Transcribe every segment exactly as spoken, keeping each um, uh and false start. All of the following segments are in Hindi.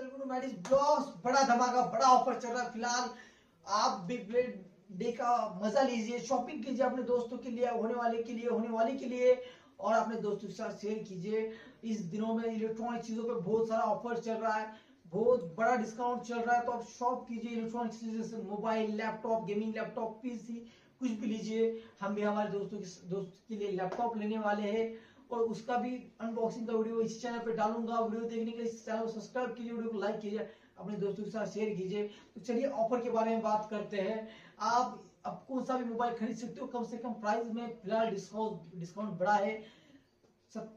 बड़ा धमाका बड़ा ऑफर चल रहा है। फिलहाल आप बिग ब्लेड डे का मजा लीजिए, शॉपिंग कीजिए अपने दोस्तों के लिए, होने वाले के लिए, होने वाली के लिए, और अपने दोस्तों के साथ शेयर कीजिए। इस दिनों में इलेक्ट्रॉनिक चीजों पे बहुत सारा ऑफर चल रहा है, बहुत बड़ा डिस्काउंट चल रहा है, तो आप शॉप कीजिए इलेक्ट्रॉनिक चीजों से। Mobile, laptop, gaming laptop, PC, कुछ भी लीजिए। हम भी हमारे दोस्तों के दोस्त के लिए लैपटॉप लेने वाले हैं और उसका भी अनबॉक्सिंग का वीडियो इसी चैनल पे डालूंगा। वीडियो देखने के लिए इस चैनल को सब्सक्राइब कीजिए, वीडियो को लाइक कीजिए, अपने दोस्तों के साथ शेयर कीजिए। तो चलिए ऑफर के बारे में बात करते हैं। आप आप कौन सा भी मोबाइल खरीद सकते हो कम से कम प्राइस में। फिलहाल डिस्काउंट डिस्काउंट बड़ा है। सब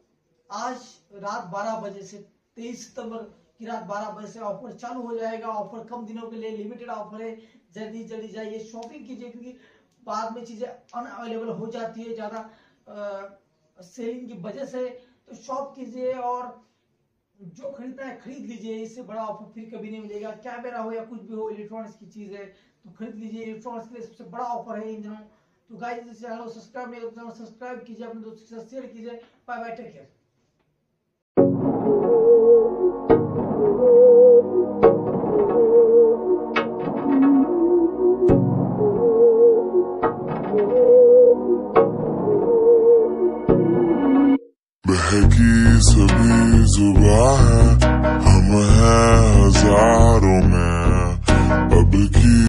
आज रात बारह बजे से तेईस सितंबर की रात बारह बजे से ऑफर चालू हो जाएगा। ऑफर कम दिनों के लिए लिमिटेड ऑफर है, जल्दी जल्दी जाइए शॉपिंग कीजिए, क्योंकि बाद में चीजें अनअवेलेबल हो जाती है ज्यादा सेलिंग की वजह से। तो शॉप कीजिए और जो खरीदना है खरीद लीजिए, इससे बड़ा ऑफर फिर कभी नहीं मिलेगा। कैमरा हो या कुछ भी हो, इलेक्ट्रॉनिक्स की चीज है तो खरीद लीजिए। इलेक्ट्रॉनिक्स के लिए सबसे बड़ा ऑफर है इन दिनों। तो गाइस, इस चैनल को सब्सक्राइब नहीं करते हैं, सब्सक्राइब कीजिए, अपने दोस्तों के साथ शेयर कीजिए। Bye bye, take care. महकी सभी जुबां है, हम हैं हजारों में अब की।